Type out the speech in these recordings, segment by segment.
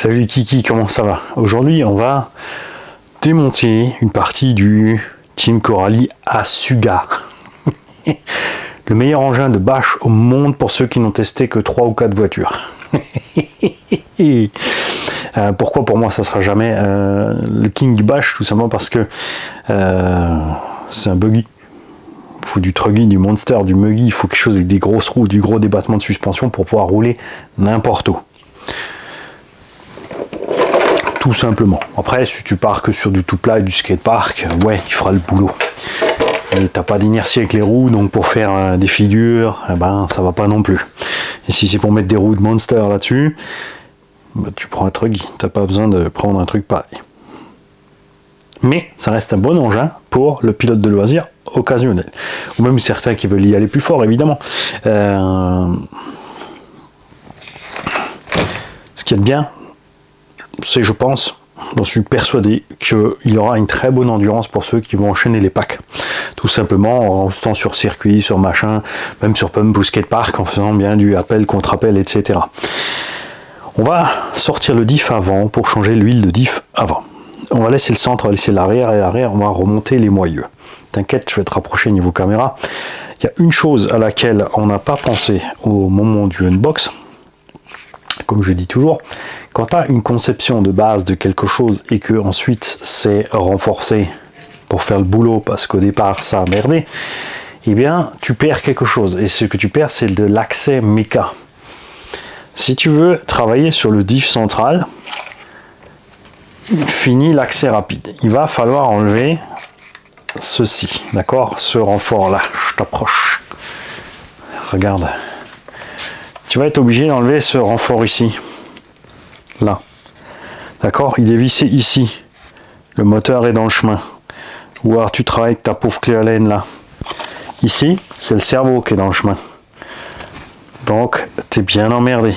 Salut Kiki, comment ça va? Aujourd'hui on va démonter une partie du Team Corally Asuga. Le meilleur engin de bâche au monde pour ceux qui n'ont testé que 3 ou 4 voitures. Pourquoi pour moi ça sera jamais le king du bâche? Tout simplement parce que c'est un buggy. Il faut du truggy, du monster, du muggy, il faut quelque chose avec des grosses roues, du gros débattement de suspension pour pouvoir rouler n'importe où. Tout simplement. Après, si tu pars que sur du tout plat et du skatepark, ouais, il fera le boulot. Et t'as pas d'inertie avec les roues, donc pour faire des figures, ben ça va pas non plus. Et si c'est pour mettre des roues de monster là-dessus, ben, tu prends un truc, t'as pas besoin de prendre un truc pareil. Mais ça reste un bon engin pour le pilote de loisir occasionnel. Ou même certains qui veulent y aller plus fort, évidemment. Ce qu'il y a de bien, c'est, je pense, j'en suis persuadé, qu'il aura une très bonne endurance pour ceux qui vont enchaîner les packs. Tout simplement en restant sur circuit, sur machin, même sur pump ou skatepark, en faisant bien du appel, contre-appel, etc. On va sortir le diff avant pour changer l'huile de diff avant. On va laisser le centre, on va laisser l'arrière, et l'arrière, on va remonter les moyeux. T'inquiète, je vais te rapprocher niveau caméra. Il y a une chose à laquelle on n'a pas pensé au moment du unbox, comme je dis toujours, quand tu as une conception de base de quelque chose et que ensuite c'est renforcé pour faire le boulot parce qu'au départ ça a merdé, eh bien tu perds quelque chose. Et ce que tu perds, c'est de l'accès méca. Si tu veux travailler sur le diff central, fini l'accès rapide. Il va falloir enlever ceci, d'accord, ce renfort là. Je t'approche. Regarde. Tu vas être obligé d'enlever ce renfort ici, là, d'accord, il est vissé ici, le moteur est dans le chemin, ou alors tu travailles avec ta pauvre clé à laine là, ici, c'est le cerveau qui est dans le chemin, donc t'es bien emmerdé.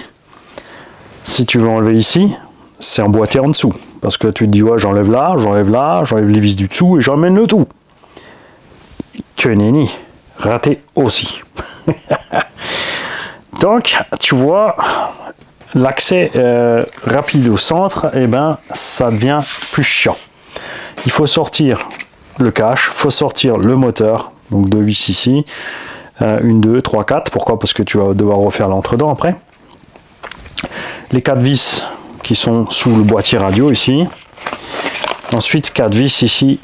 Si tu veux enlever ici, c'est emboîté en dessous, parce que tu te dis, ouais, j'enlève là, j'enlève là, j'enlève les vis du dessous et j'emmène le tout. Que nenni, raté aussi. Donc, tu vois, l'accès rapide au centre, eh ben, ça devient plus chiant. Il faut sortir le cache, il faut sortir le moteur, donc 2 vis ici, 1, 2, 3, 4, pourquoi? Parce que tu vas devoir refaire l'entre-dents après. Les 4 vis qui sont sous le boîtier radio ici, ensuite 4 vis ici,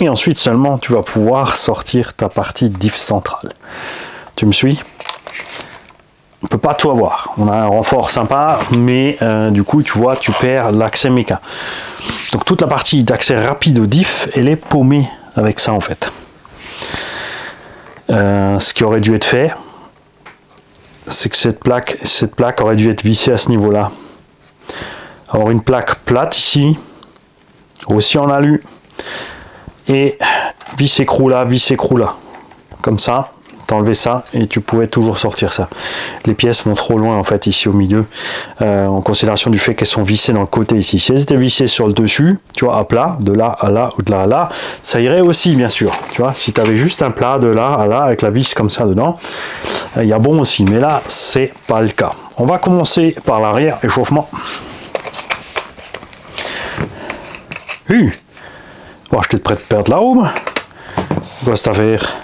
et ensuite seulement tu vas pouvoir sortir ta partie diff centrale. Tu me suis? On peut pas tout avoir, on a un renfort sympa, mais du coup tu vois, tu perds l'accès méca. Donc toute la partie d'accès rapide au diff, elle est paumée avec ça en fait. Ce qui aurait dû être fait, c'est que cette plaque aurait dû être vissée à ce niveau là. Alors une plaque plate ici, aussi en alu, et vis écrou là, vis écrou là, comme ça. T'enlever ça et tu pouvais toujours sortir ça. Les pièces vont trop loin en fait ici au milieu, en considération du fait qu'elles sont vissées dans le côté ici. Si elles étaient vissées sur le dessus, tu vois, à plat, de là à là ou de là à là, ça irait aussi bien sûr. Tu vois, si tu avais juste un plat de là à là avec la vis comme ça dedans, il y a bon aussi, mais là c'est pas le cas. On va commencer par l'arrière échauffement. Bon, je t'ai prêt de perdre la roue. Quoi cette affaire?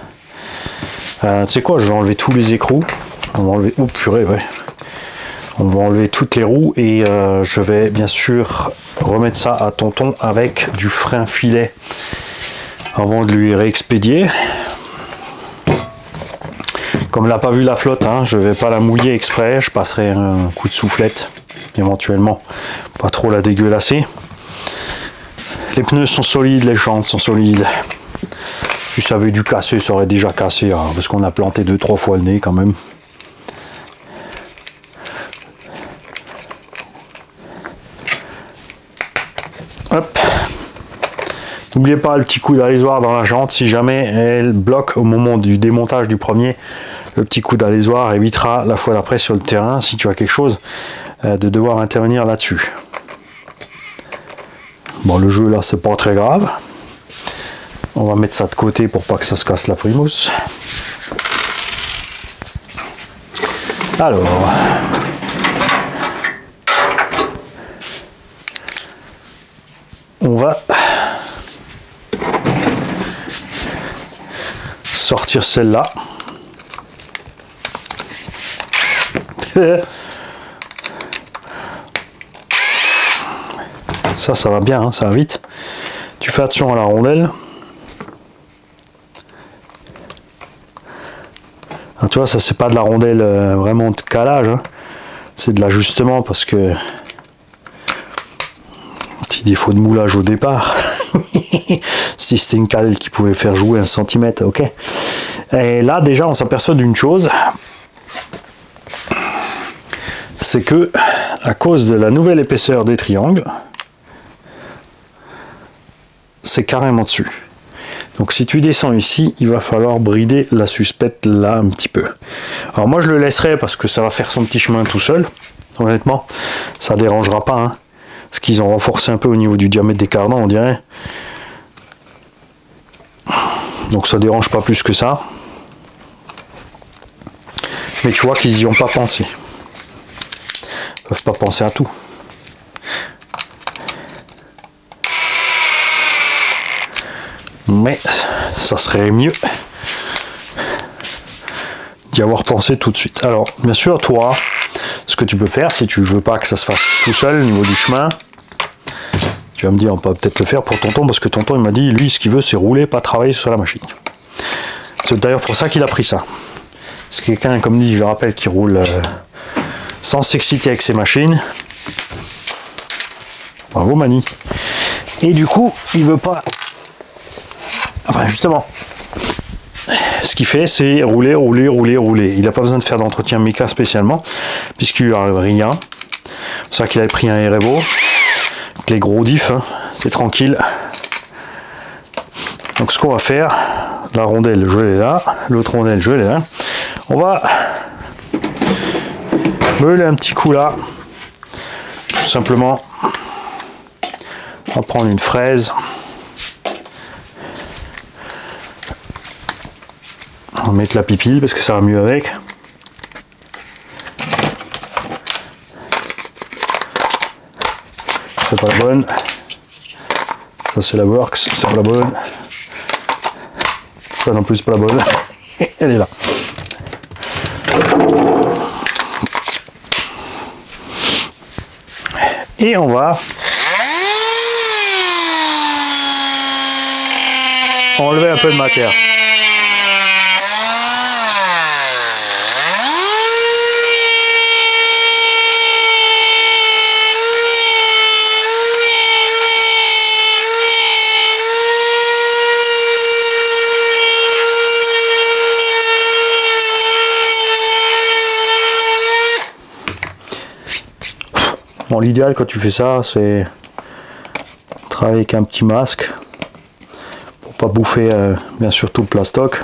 Tu sais quoi, je vais enlever tous les écrous, on va enlever, oups, purée, ouais, on va enlever toutes les roues et je vais bien sûr remettre ça à tonton avec du frein filet avant de lui réexpédier. Comme elle n'a pas vu la flotte, hein, je vais pas la mouiller exprès, je passerai un coup de soufflette éventuellement, pas trop la dégueulasser. Les pneus sont solides, les jantes sont solides. Si ça avait dû casser, ça aurait déjà cassé, hein, parce qu'on a planté 2-3 fois le nez quand même. Hop. N'oubliez pas le petit coup d'allésoir dans la jante, si jamais elle bloque au moment du démontage du premier, le petit coup d'allésoir évitera la fois d'après sur le terrain, si tu as quelque chose, de devoir intervenir là-dessus. Bon, le jeu là, c'est pas très grave. On va mettre ça de côté pour pas que ça se casse la frimousse. Alors, on va sortir celle-là. Ça va bien, hein, ça va vite. Tu fais attention à la rondelle. Ah, tu vois, ça c'est pas de la rondelle vraiment de calage, hein. C'est de l'ajustement parce que petit défaut de moulage au départ. Si c'était une cale qui pouvait faire jouer 1 cm, ok. Et là déjà on s'aperçoit d'une chose, c'est que à cause de la nouvelle épaisseur des triangles, c'est carrément dessus. Donc si tu descends ici, il va falloir brider la suspette là un petit peu. Alors moi je le laisserai parce que ça va faire son petit chemin tout seul. Honnêtement, ça dérangera pas, hein. Parce qu'ils ont renforcé un peu au niveau du diamètre des cardans, on dirait. Donc ça dérange pas plus que ça. Mais tu vois qu'ils n'y ont pas pensé. Ils peuvent pas penser à tout. Mais ça serait mieux d'y avoir pensé tout de suite. Alors, bien sûr, toi, ce que tu peux faire, si tu veux pas que ça se fasse tout seul au niveau du chemin, tu vas me dire, on peut peut-être le faire pour tonton, parce que tonton, il m'a dit, lui, ce qu'il veut, c'est rouler, pas travailler sur la machine. C'est d'ailleurs pour ça qu'il a pris ça. C'est quelqu'un, comme dit, je rappelle, qui roule sans s'exciter avec ses machines. Bravo, Mani. Et du coup, il veut pas... Enfin, justement, ce qu'il fait, c'est rouler, rouler, rouler, rouler. Il n'a pas besoin de faire d'entretien méca spécialement, puisqu'il lui arrive rien. C'est vrai qu'il avait pris un Révo, avec les gros diffs, hein, c'est tranquille. Donc, ce qu'on va faire, la rondelle, je l'ai là, l'autre rondelle, je l'ai là. On va meuler un petit coup là, tout simplement. On va prendre une fraise. On va mettre la pipille parce que ça va mieux avec. C'est pas la bonne. Ça c'est la works, c'est pas la bonne. Ça non plus c'est pas la bonne. Elle est là. Et on va enlever un peu de matière. Bon, l'idéal quand tu fais ça, c'est travailler avec un petit masque pour pas bouffer bien sûr tout le plastoc.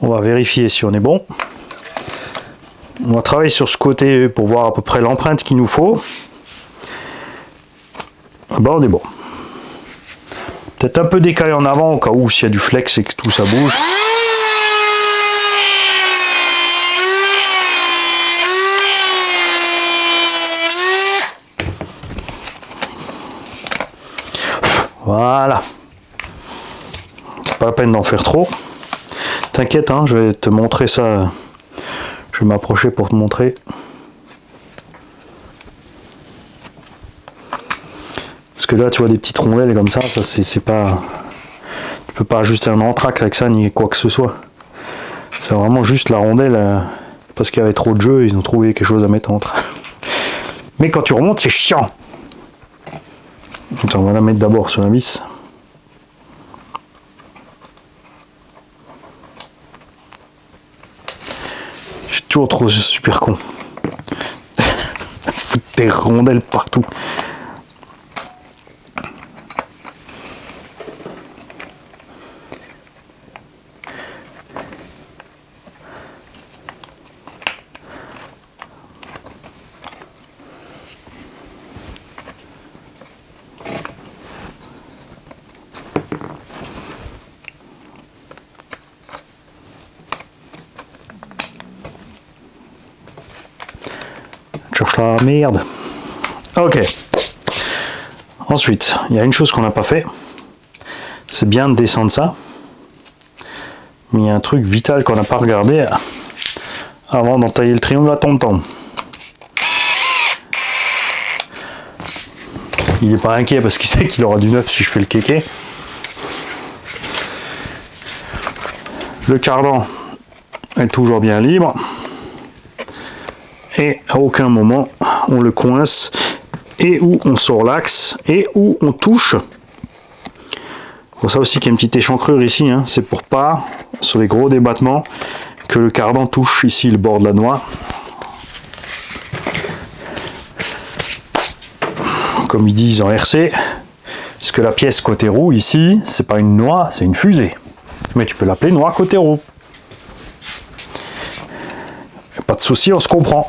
On va vérifier si on est bon. On va travailler sur ce côté pour voir à peu près l'empreinte qu'il nous faut. Ben, on est bon. Peut-être un peu décalé en avant au cas où s'il y a du flex et que tout ça bouge. Voilà. Pas la peine d'en faire trop. T'inquiète, hein, je vais te montrer ça. Je vais m'approcher pour te montrer. Que là tu vois des petites rondelles comme ça, ça c'est pas, tu peux pas ajuster un entracte avec ça ni quoi que ce soit, c'est vraiment juste la rondelle parce qu'il y avait trop de jeu, ils ont trouvé quelque chose à mettre entre. Mais quand tu remontes c'est chiant. Attends, on va la mettre d'abord sur la vis. Je suis toujours trop super con. Foutre des rondelles partout. Ah merde. Ok. Ensuite, il y a une chose qu'on n'a pas fait. C'est bien de descendre ça. Mais il y a un truc vital qu'on n'a pas regardé avant d'entailler le triangle à tonton. Il n'est pas inquiet parce qu'il sait qu'il aura du neuf si je fais le kéké. Le cardan est toujours bien libre. Et à aucun moment on le coince et où on sort l'axe et où on touche. Pour ça aussi qu'il y a une petite échancrure ici, hein, c'est pour pas, sur les gros débattements, que le cardan touche ici le bord de la noix. Comme ils disent en RC, parce que la pièce côté roue ici, c'est pas une noix, c'est une fusée. Mais tu peux l'appeler noix côté roue. Et pas de souci, on se comprend.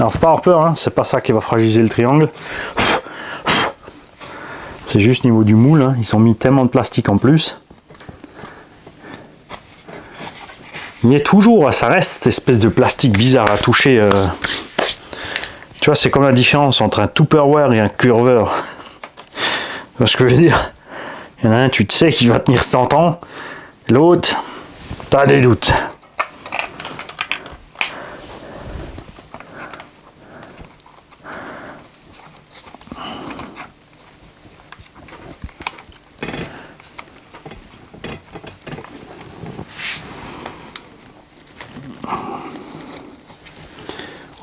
Alors faut pas avoir peur, hein, c'est pas ça qui va fragiliser le triangle. C'est juste niveau du moule, hein, ils ont mis tellement de plastique en plus. Il y a toujours, ça reste cette espèce de plastique bizarre à toucher. Tu vois, c'est comme la différence entre un Tupperware et un curveur. Tu vois ce que je veux dire? Il y en a un, tu te sais qu'il va tenir 100 ans. L'autre, t'as des doutes.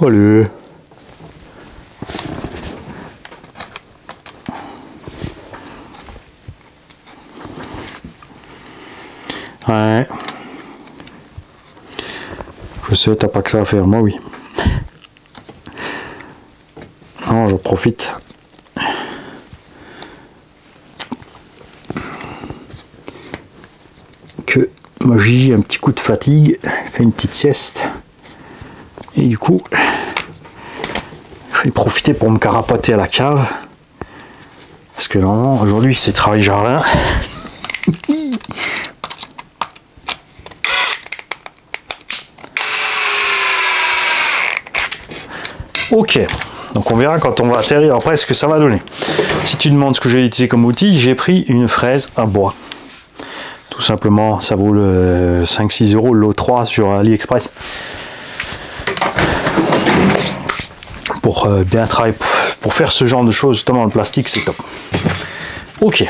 Allez. Ouais. Je sais, t'as pas que ça à faire, moi oui. Non, j'en profite. Que moi j'ai un petit coup de fatigue, fait une petite sieste. Et du coup, je vais profiter pour me carapater à la cave. Parce que normalement, aujourd'hui, c'est travail jardin. Ok, donc on verra quand on va atterrir après ce que ça va donner. Si tu demandes ce que j'ai utilisé comme outil, j'ai pris une fraise à bois. Tout simplement, ça vaut 5-6 euros le lot 3 sur AliExpress. Pour bien travailler, pour faire ce genre de choses, justement le plastique, c'est top. Ok,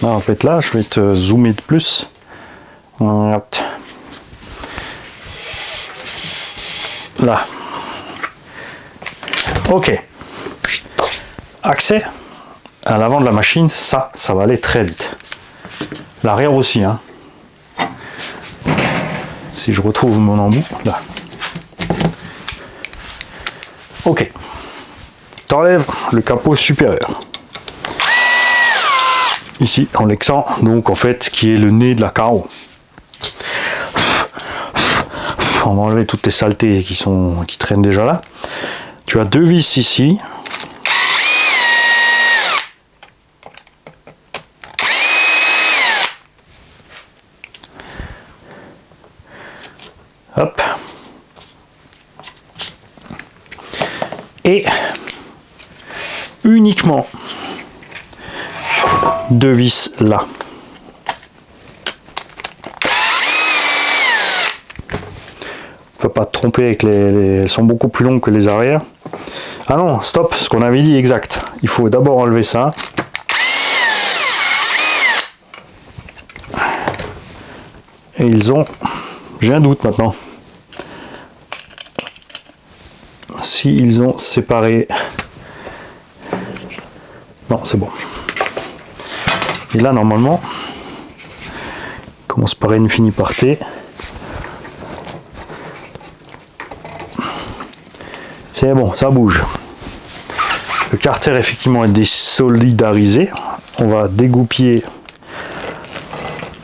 là, en fait là, je vais te zoomer de plus. Là. Ok. Accès à l'avant de la machine, ça va aller très vite. L'arrière aussi, hein. Si je retrouve mon embout, là. Ok, t'enlèves le capot supérieur, ici en l'exant, donc en fait qui est le nez de la carreau. On va enlever toutes les saletés qui traînent déjà là. Tu as deux vis ici. Hop. Et uniquement deux vis là. Faut pas te tromper avec elles sont beaucoup plus longues que les arrières. Ah non, stop, ce qu'on avait dit exact. Il faut d'abord enlever ça. Et ils ont, j'ai un doute maintenant. Si ils ont séparé, non c'est bon. Et là normalement, commence par une, finit par T. C'est bon, ça bouge. Le carter effectivement est désolidarisé. On va dégoupiller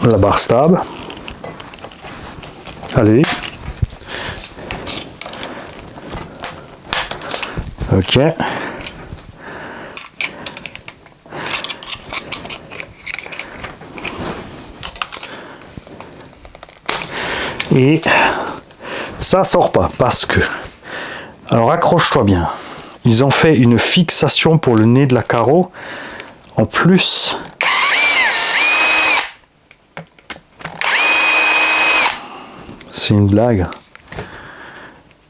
la barre stable. Allez, Ok. Et ça sort pas parce que, alors accroche-toi bien, ils ont fait une fixation pour le nez de la carreau en plus. C'est une blague.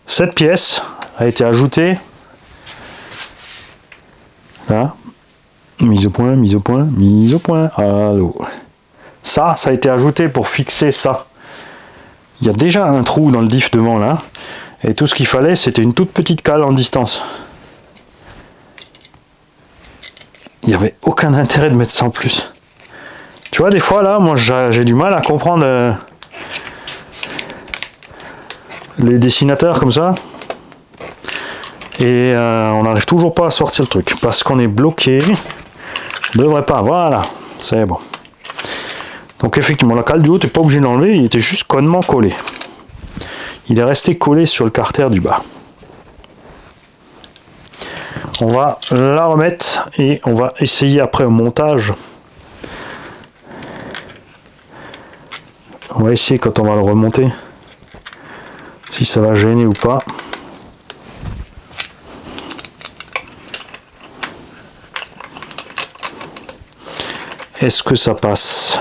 Cette pièce a été ajoutée là. Mise au point, mise au point, mise au point. Allô. Ça a été ajouté pour fixer ça. Il y a déjà un trou dans le diff devant là, et tout ce qu'il fallait c'était une toute petite cale en distance. Il n'y avait aucun intérêt de mettre ça en plus. Tu vois, des fois là, moi j'ai du mal à comprendre les dessinateurs comme ça, et on n'arrive toujours pas à sortir le truc parce qu'on est bloqué. On ne devrait pas, voilà, c'est bon. Donc effectivement, la cale du haut, t'es pas obligé de l'enlever, il était juste connement collé. Il est resté collé sur le carter du bas. On va la remettre et on va essayer après au montage. On va essayer quand on va le remonter, si ça va gêner ou pas. Est-ce que ça passe ?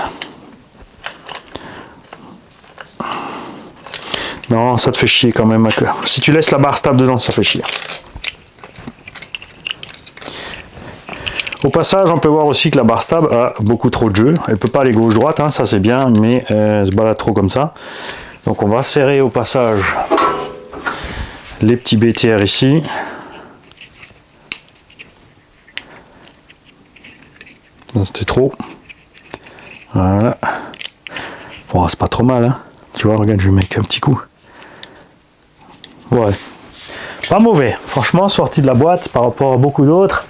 Non, ça te fait chier quand même. Si tu laisses la barre stable dedans, ça fait chier. Au passage, on peut voir aussi que la barre stable a beaucoup trop de jeu. Elle ne peut pas aller gauche-droite, hein, ça c'est bien, mais elle se balade trop comme ça. Donc on va serrer au passage les petits BTR ici. C'était trop. Voilà. Bon, c'est pas trop mal, hein. Tu vois, regarde, je mets qu'un petit coup. Ouais, pas mauvais, franchement, sorti de la boîte par rapport à beaucoup d'autres,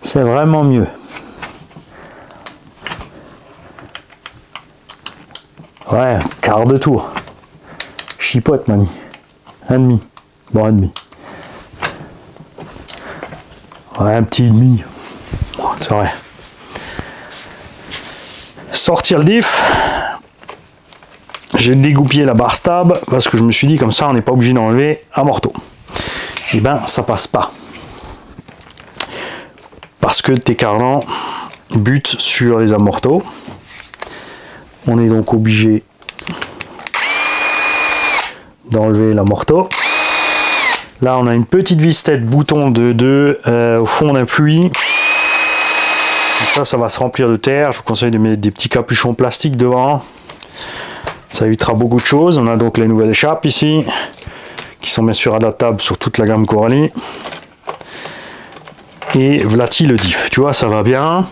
c'est vraiment mieux. Ouais, quart de tour, chipote, mani, un demi, bon, un demi, ouais, un petit demi, bon, c'est vrai. Sortir le diff. J'ai dégoupillé la barre stab parce que je me suis dit comme ça on n'est pas obligé d'enlever un morteau. Et ben ça passe pas. Parce que tes carlans butent sur les amorteaux. On est donc obligé d'enlever l'amorteau. Là on a une petite vis tête bouton de 2 au fond d'un puits. Ça va se remplir de terre. Je vous conseille de mettre des petits capuchons plastiques devant. Ça évitera beaucoup de choses. On a donc les nouvelles échappes ici, qui sont bien sûr adaptables sur toute la gamme Corally. Et vlati le diff. Tu vois, ça va bien.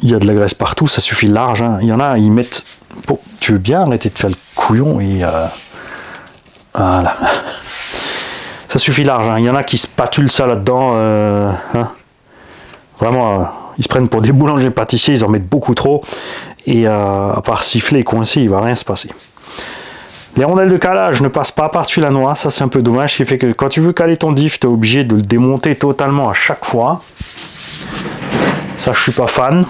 Il y a de la graisse partout, ça suffit large, hein. Il y en a, ils mettent... Bon, tu veux bien arrêter de faire le couillon et... Voilà. Ça suffit large, hein. Il y en a qui spatulent ça là-dedans. Hein. Vraiment... Ils se prennent pour des boulangers pâtissiers, ils en mettent beaucoup trop. Et à part siffler et coincer, il va rien se passer. Les rondelles de calage ne passent pas par-dessus la noix, ça c'est un peu dommage. Ce qui fait que quand tu veux caler ton diff, tu es obligé de le démonter totalement à chaque fois. Ça, je suis pas fan.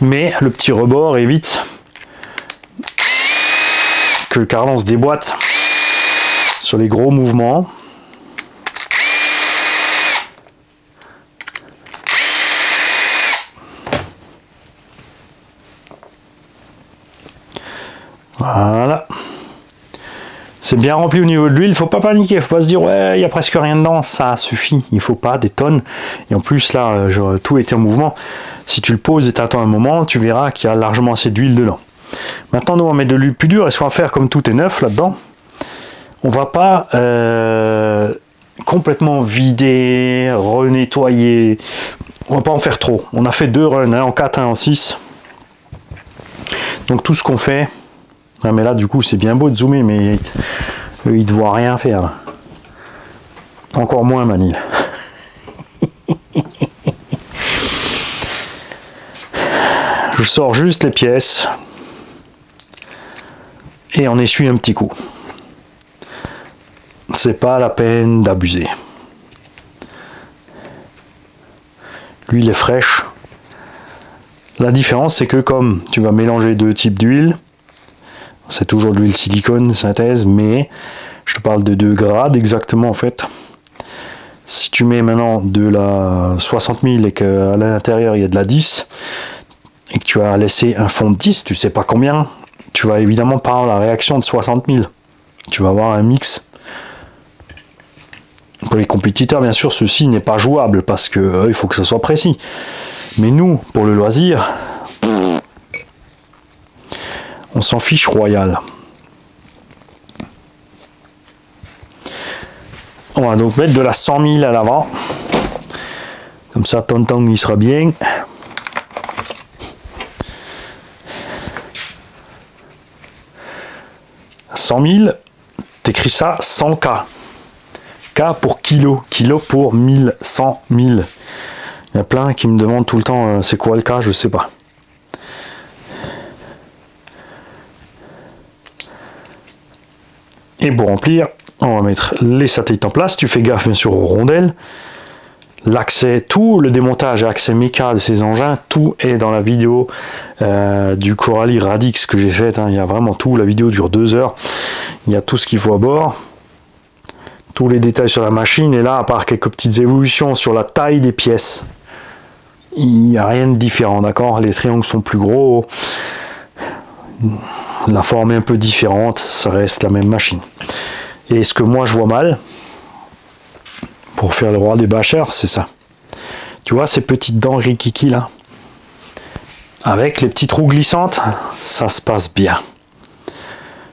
Mais le petit rebord évite que le carlan se déboîte sur les gros mouvements. Voilà, c'est bien rempli au niveau de l'huile. Faut pas paniquer, faut pas se dire ouais il y a presque rien dedans, ça suffit, il faut pas des tonnes. Et en plus là tout était en mouvement. Si tu le poses et t'attends un moment, tu verras qu'il y a largement assez d'huile dedans. Maintenant nous on va mettre de l'huile plus dure, et ce qu'on va faire, comme tout est neuf là dedans, on va pas complètement vider, renettoyer, on va pas en faire trop. On a fait deux runs, hein, en 4, un en 6, donc tout ce qu'on fait... Ah, mais là du coup c'est bien beau de zoomer, mais il te voit rien faire là. Encore moins Manil. Je sors juste les pièces et on essuie un petit coup. C'est pas la peine d'abuser. L'huile est fraîche. La différence, c'est que comme tu vas mélanger deux types d'huile, c'est toujours de l'huile silicone synthèse, mais je te parle de 2 grades exactement en fait. Si tu mets maintenant de la 60 000 et qu'à l'intérieur il y a de la 10 et que tu as laissé un fond de 10, tu sais pas combien, tu vas évidemment pas avoir la réaction de 60 000. Tu vas avoir un mix. Pour les compétiteurs, bien sûr, ceci n'est pas jouable parce que il faut que ce soit précis. Mais nous, pour le loisir, on s'en fiche royal. On va donc mettre de la 100 000 à l'avant. Comme ça, Tonton, il sera bien. À 100 000, t'écris ça 100K. Pour kilo, kilo pour 1000, 100, 1000. Il y a plein qui me demandent tout le temps c'est quoi le cas, je sais pas. Et pour remplir, on va mettre les satellites en place. Tu fais gaffe bien sûr aux rondelles. L'accès, tout le démontage et accès méca de ces engins, tout est dans la vidéo du Corally Radix que j'ai faite. Hein. Il y a vraiment tout. La vidéo dure 2 heures. Il y a tout ce qu'il faut à bord. Tous les détails sur la machine, et là, à part quelques petites évolutions sur la taille des pièces, il n'y a rien de différent, d'accord? Les triangles sont plus gros, la forme est un peu différente, ça reste la même machine. Et ce que moi je vois mal, pour faire le roi des bâcheurs, c'est ça. Tu vois ces petites dents rikiki là? Avec les petites roues glissantes, ça se passe bien.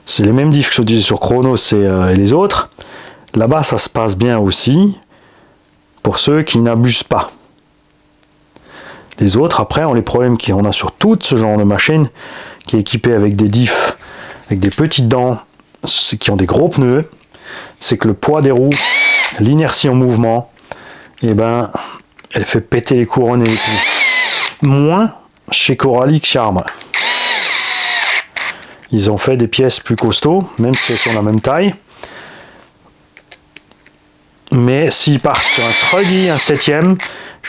C'est les mêmes diffs que je disais sur Kronos et les autres. Là-bas, ça se passe bien aussi pour ceux qui n'abusent pas. Les autres, après, ont les problèmes qu'on a sur tout ce genre de machine qui est équipée avec des diffs, avec des petites dents, qui ont des gros pneus. C'est que le poids des roues, l'inertie en mouvement, eh ben, elle fait péter les couronnes et les pneus. Moins chez Corally que chez Arrma. Ils ont fait des pièces plus costauds, même si elles sont de la même taille. Mais s'ils partent sur un truggy, un 7ème,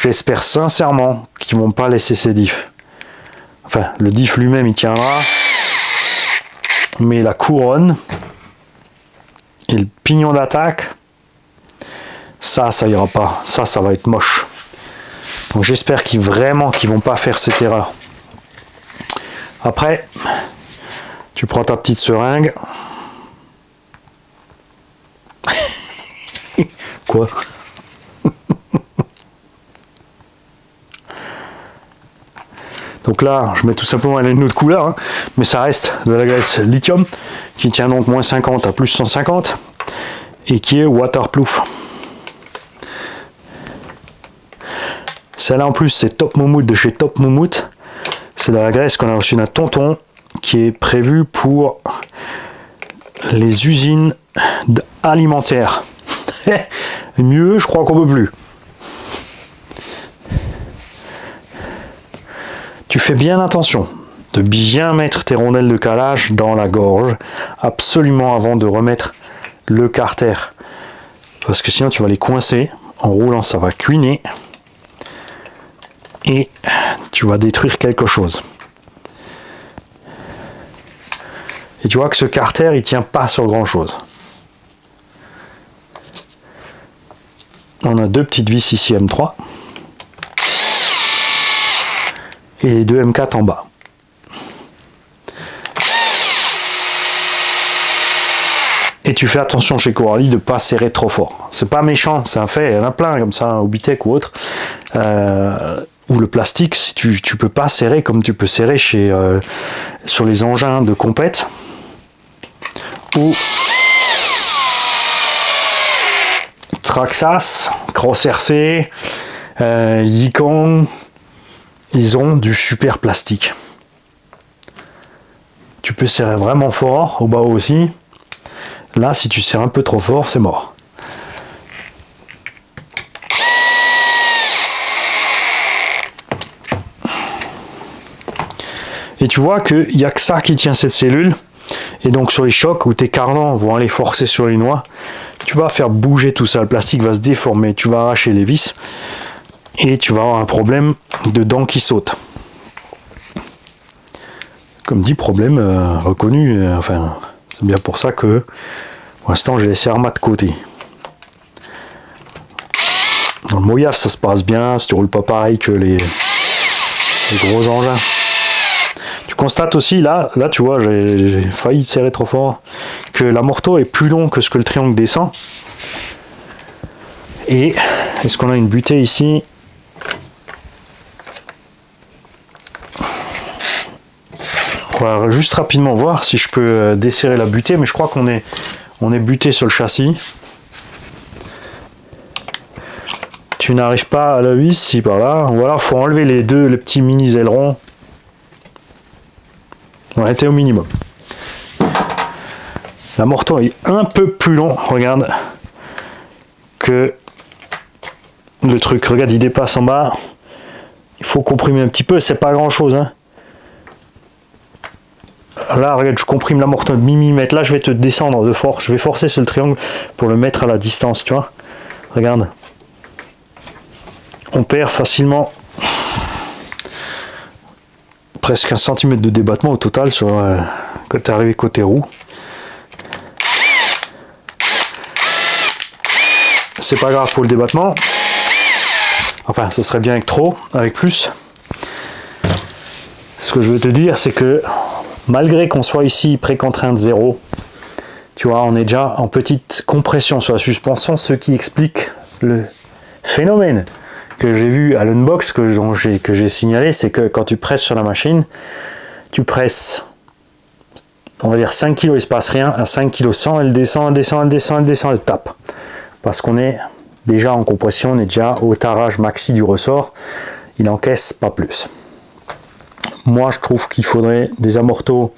j'espère sincèrement qu'ils vont pas laisser ces diffs. Enfin, le diff lui-même, il tiendra. Mais la couronne et le pignon d'attaque, ça ira pas. Ça va être moche. Donc j'espère qu'ils vont pas faire cette erreur. Après, tu prends ta petite seringue. Quoi? Donc là, je mets tout simplement une autre couleur, hein, mais ça reste de la graisse lithium qui tient donc moins 50 à plus 150 et qui est waterproof. Celle-là en plus, c'est Top Moumout de chez Top Moumout. C'est de la graisse qu'on a reçue d'un tonton qui est prévue pour les usines alimentaires. Mieux, je crois qu'on peut plus. Tu fais bien attention de bien mettre tes rondelles de calage dans la gorge, absolument avant de remettre le carter. Parce que sinon tu vas les coincer, en roulant ça va cuiner, et tu vas détruire quelque chose. Et tu vois que ce carter, il tient pas sur grand chose. On a 2 petites vis ici M3 et les 2 M4 en bas. Et tu fais attention chez Corally de ne pas serrer trop fort. C'est pas méchant, c'est un fait. Il y en a plein comme ça, Obitech ou autre, ou le plastique. Si tu peux pas serrer comme tu peux serrer chez sur les engins de compète ou Traxxas, Cross RC, Yikong, ils ont du super plastique. Tu peux serrer vraiment fort, Hobao aussi. Là, si tu serres un peu trop fort, c'est mort. Et tu vois qu'il n'y a que ça qui tient cette cellule. Et donc sur les chocs où tes carnants vont aller forcer sur les noix, tu vas faire bouger tout ça, le plastique va se déformer, tu vas arracher les vis et tu vas avoir un problème de dents qui sautent. Comme dit, problème reconnu, enfin c'est bien pour ça que pour l'instant j'ai laissé Arrma de côté. Dans le Mojave ça se passe bien, si tu roules pas pareil que les gros engins. Tu constates aussi, là tu vois, j'ai failli serrer trop fort, que la morteau est plus long que ce que le triangle descend. Et est-ce qu'on a une butée ici? On va juste rapidement voir si je peux desserrer la butée, mais je crois qu'on est buté sur le châssis. Tu n'arrives pas à la vis, si par là, ou alors il faut enlever les petits mini ailerons. On était au minimum. La morteau est un peu plus long, regarde, que le truc. Regarde, il dépasse en bas. Il faut comprimer un petit peu, c'est pas grand chose. Hein. Là, regarde, je comprime la morteau de millimètre. Là, je vais te descendre de force. Je vais forcer sur le triangle pour le mettre à la distance, tu vois. Regarde. On perd facilement presque 1 cm de débattement au total sur quand tu es arrivé côté roue. C'est pas grave pour le débattement. Enfin, ça serait bien avec trop, avec plus. Ce que je veux te dire, c'est que malgré qu'on soit ici précontrainte 0, tu vois, on est déjà en petite compression sur la suspension, ce qui explique le phénomène que j'ai vu à l'unbox, que j'ai signalé, c'est que quand tu presses sur la machine, tu presses, on va dire 5 kg, il ne se passe rien, à 5 kg 100, elle descend, elle tape. Parce qu'on est déjà en compression, on est déjà au tarage maxi du ressort, il encaisse pas plus. Moi, je trouve qu'il faudrait des amortos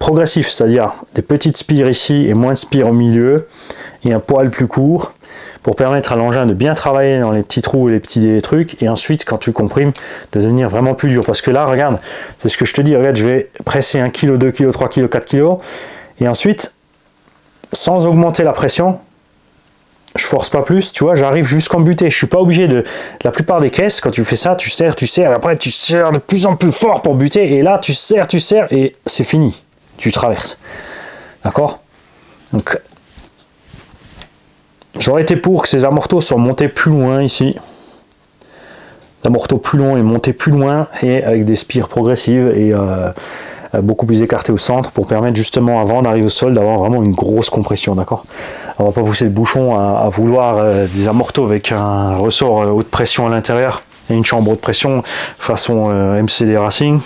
progressifs, c'est-à-dire des petites spires ici et moins de spires au milieu, et un poil plus court, pour permettre à l'engin de bien travailler dans les petits trous et les petits trucs, et ensuite quand tu comprimes de devenir vraiment plus dur, parce que là regarde, c'est ce que je te dis, regarde, je vais presser 1 kg, 2 kg, 3 kg, 4 kg et ensuite sans augmenter la pression je force pas plus, tu vois, j'arrive jusqu'en butée, je suis pas obligé de, la plupart des caisses quand tu fais ça, tu serres, et après tu serres de plus en plus fort pour buter, et là tu serres et c'est fini, tu traverses, d'accord? Donc j'aurais été pour que ces amortos soient montés plus loin ici. Les amortos plus longs et montés plus loin et avec des spires progressives et beaucoup plus écartés au centre pour permettre justement avant d'arriver au sol d'avoir vraiment une grosse compression, d'accord? On va pas pousser le bouchon à vouloir des amortos avec un ressort haute pression à l'intérieur et une chambre haute pression façon MCD Racing.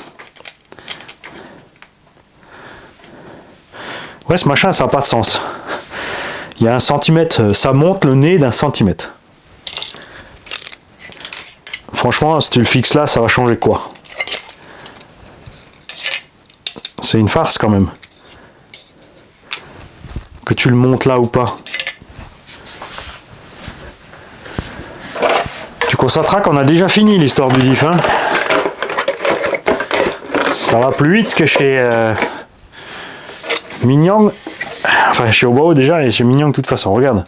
Ouais, ce machin ça n'a pas de sens. Il y a 1 cm, ça monte le nez d'1 cm. Franchement, si tu le fixes là, ça va changer quoi? C'est une farce quand même. Que tu le montes là ou pas. Tu constateras qu'on a déjà fini l'histoire du diff. Hein, ça va plus vite que chez Mignon. Enfin, chez Hobao déjà et chez Mignon de toute façon. Regarde.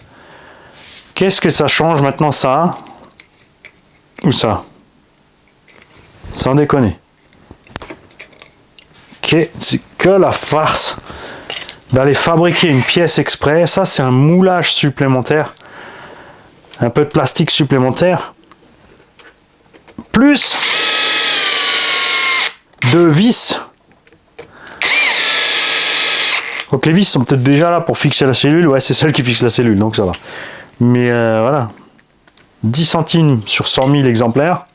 Qu'est-ce que ça change maintenant, ça ou ça? Sans déconner. C'est que la farce d'aller fabriquer une pièce exprès. Ça, c'est un moulage supplémentaire. Un peu de plastique supplémentaire. Plus de vis. Donc les vis sont peut-être déjà là pour fixer la cellule, ouais c'est celle qui fixe la cellule, donc ça va. Mais voilà, 10 centimes sur 100 000 exemplaires.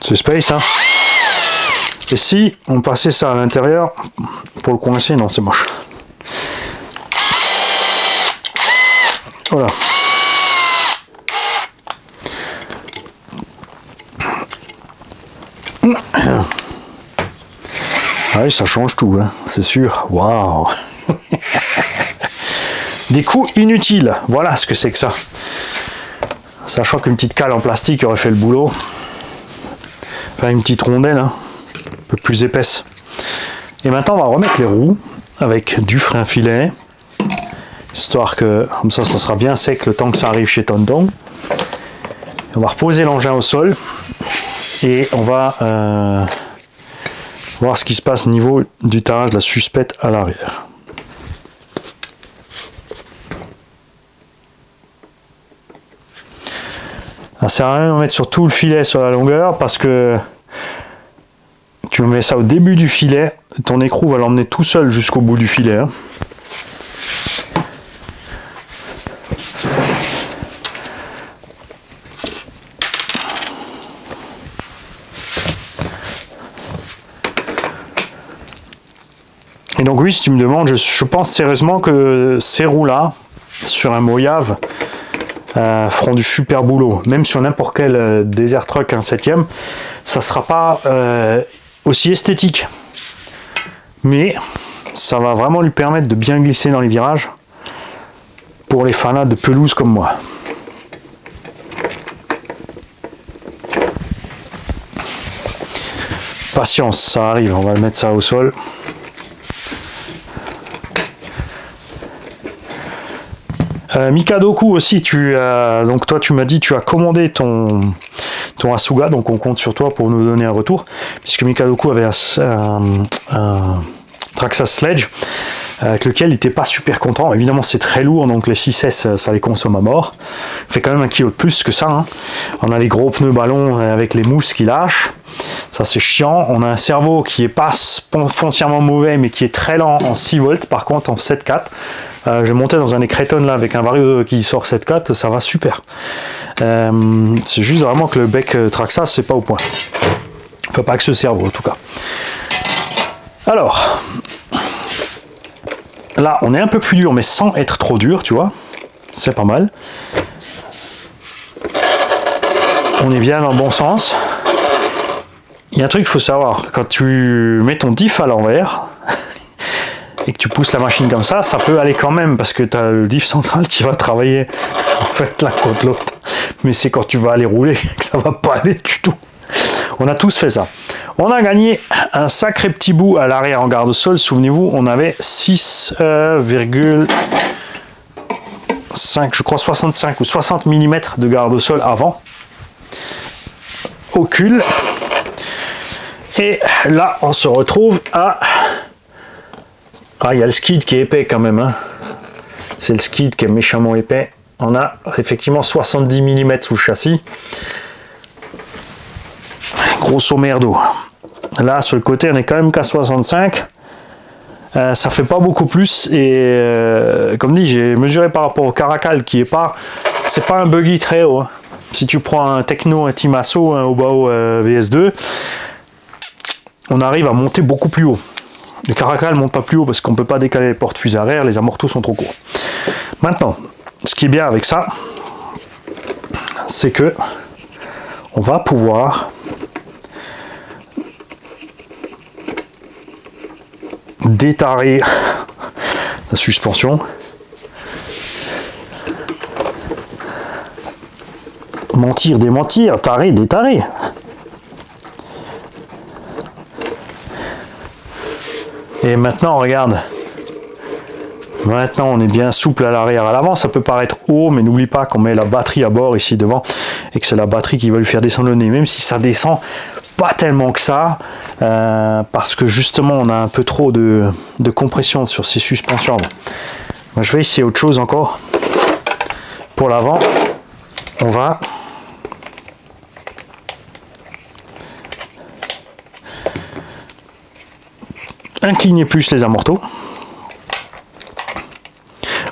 C'est space, hein. Et si on passait ça à l'intérieur, pour le coincer, non c'est moche. Voilà. Ah oui, ça change tout, hein, c'est sûr. Waouh. des coûts inutiles. Voilà ce que c'est que ça. Sachant qu'une petite cale en plastique aurait fait le boulot. Enfin, une petite rondelle, hein, un peu plus épaisse. Et maintenant, on va remettre les roues avec du frein-filet. Histoire que, comme ça, ça sera bien sec le temps que ça arrive chez Tonton. On va reposer l'engin au sol. Et on va voir ce qui se passe au niveau du tarage de la suspette à l'arrière. Ça sert à rien de mettre sur tout le filet sur la longueur parce que tu mets ça au début du filet, ton écrou va l'emmener tout seul jusqu'au bout du filet. Hein. Et donc oui, si tu me demandes, je pense sérieusement que ces roues-là, sur un Mojave, feront du super boulot. Même sur n'importe quel Desert Truck 1/7, ça sera pas aussi esthétique. Mais ça va vraiment lui permettre de bien glisser dans les virages pour les fanas de pelouse comme moi. Patience, ça arrive, on va mettre ça au sol. Mikadoku aussi, donc toi tu m'as dit tu as commandé ton Asuga, donc on compte sur toi pour nous donner un retour, puisque Mikadoku avait un Traxxas Sledge avec lequel il n'était pas super content. Évidemment c'est très lourd, donc les 6S ça les consomme à mort, fait quand même 1 kilo de plus que ça, hein. On a les gros pneus ballons avec les mousses qui lâchent, ça c'est chiant. On a un cerveau qui est pas foncièrement mauvais mais qui est très lent en 6 volts, par contre en 7.4, j'ai monté dans un écréton là avec un vario qui sort 7.4, ça va super. C'est juste vraiment que le bec Traxxas c'est pas au point. Enfin pas que ce cerveau en tout cas. Alors là on est un peu plus dur mais sans être trop dur, tu vois, c'est pas mal. On est bien dans le bon sens. Il y a un truc qu'il faut savoir, quand tu mets ton diff à l'envers et que tu pousses la machine comme ça, ça peut aller quand même, parce que tu as le diff central qui va travailler en fait l'un contre l'autre. Mais c'est quand tu vas aller rouler que ça va pas aller du tout. On a tous fait ça. On a gagné un sacré petit bout à l'arrière en garde-sol. Souvenez-vous, on avait 6,5, je crois 65 ou 60 mm de garde-sol avant. Au cul. Et là, on se retrouve à... Ah, il y a le skid qui est épais quand même. Hein. C'est le skid qui est méchamment épais. On a effectivement 70 mm sous le châssis. Grosso merdo. Là, sur le côté, on est quand même qu'à 65. Ça fait pas beaucoup plus. Et comme dit, j'ai mesuré par rapport au Caracal qui est pas... C'est pas un buggy très haut. Hein. Si tu prends un Techno, un Team Asso, un Hobao VS2... on arrive à monter beaucoup plus haut. Le Caracal ne monte pas plus haut parce qu'on ne peut pas décaler les porte-fusées arrière, les amorteaux sont trop courts. Maintenant, ce qui est bien avec ça, c'est que on va pouvoir détarrer la suspension, mentir, démentir, tarer, détarrer. Et maintenant, regarde, maintenant on est bien souple à l'arrière. À l'avant, ça peut paraître haut, mais n'oublie pas qu'on met la batterie à bord ici devant et que c'est la batterie qui va lui faire descendre le nez, même si ça descend pas tellement que ça, parce que justement, on a un peu trop de compression sur ces suspensions. Moi, je vais essayer autre chose encore. Pour l'avant, on va... incliner plus les amorteaux.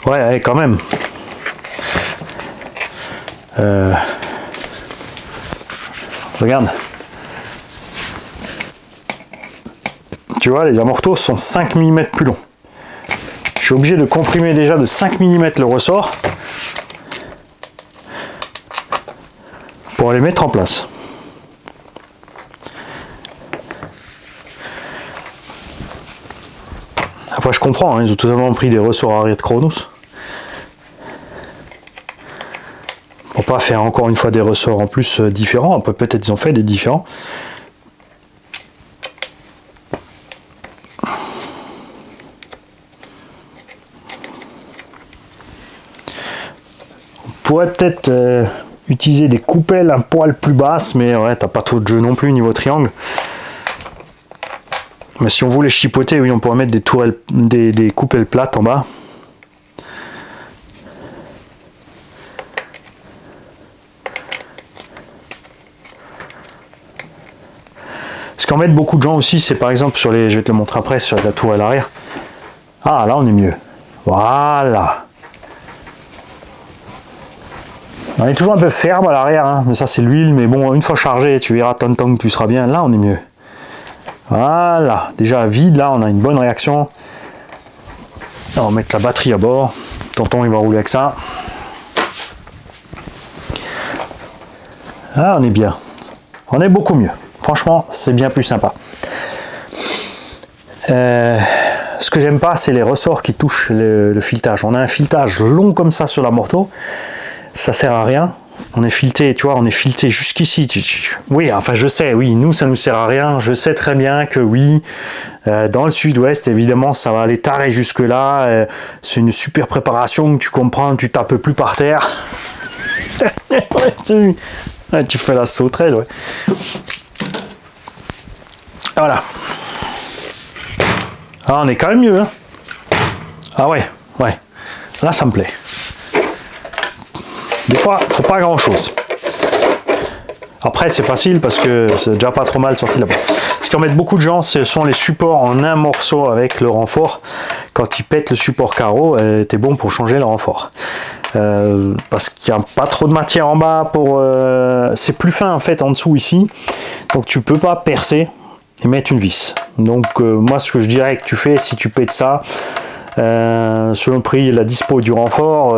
Ouais, quand même. Regarde. Tu vois, les amorteaux sont 5 mm plus longs. Je suis obligé de comprimer déjà de 5 mm le ressort pour les mettre en place. Après, je comprends, hein, ils ont totalement pris des ressorts arrière de Kronos. pas faire encore une fois des ressorts en plus différents. Peut-être ils ont fait des différents. On pourrait peut-être utiliser des coupelles un poil plus basses, mais ouais, t'as pas trop de jeu non plus niveau triangle. Mais si on voulait chipoter, oui, on pourrait mettre des tourelles, des coupelles plates en bas. Ce qu'en mettent beaucoup de gens aussi, c'est par exemple sur les, je vais te le montrer après, sur la tourelle arrière. Ah, là, on est mieux. Voilà. On est toujours un peu ferme à l'arrière, hein. Mais ça c'est l'huile, mais bon, une fois chargé, tu verras, tong, tu seras bien, là on est mieux. Voilà, déjà à vide, là on a une bonne réaction. Là, on va mettre la batterie à bord, tonton il va rouler avec ça. Là on est bien, on est beaucoup mieux, franchement c'est bien plus sympa. Ce que j'aime pas, c'est les ressorts qui touchent le filetage. On a un filetage long comme ça sur la morteau. Ça sert à rien, on est fileté, tu vois, on est fileté jusqu'ici. Oui, enfin je sais, oui, nous ça nous sert à rien, je sais très bien que oui, dans le sud-ouest, évidemment, ça va aller tarer jusque-là, c'est une super préparation, tu comprends, tu tapes plus par terre. Tu fais la sauterelle, ouais. Voilà. Ah, on est quand même mieux, hein. Ah ouais, ouais, là ça me plaît. Des fois, faut pas grand chose. Après, c'est facile parce que c'est déjà pas trop mal sorti là-bas. Ce qu'en mettent beaucoup de gens, ce sont les supports en un morceau avec le renfort. Quand ils pètent le support carreau, t'es bon pour changer le renfort. Parce qu'il n'y a pas trop de matière en bas pour. C'est plus fin en fait en dessous ici. Donc tu peux pas percer et mettre une vis. Donc moi, ce que je dirais que tu fais si tu pètes ça. Selon le prix et la dispo du renfort,